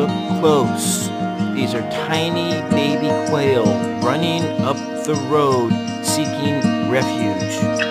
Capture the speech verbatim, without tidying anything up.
look close. These are tiny baby quail running up the road seeking refuge.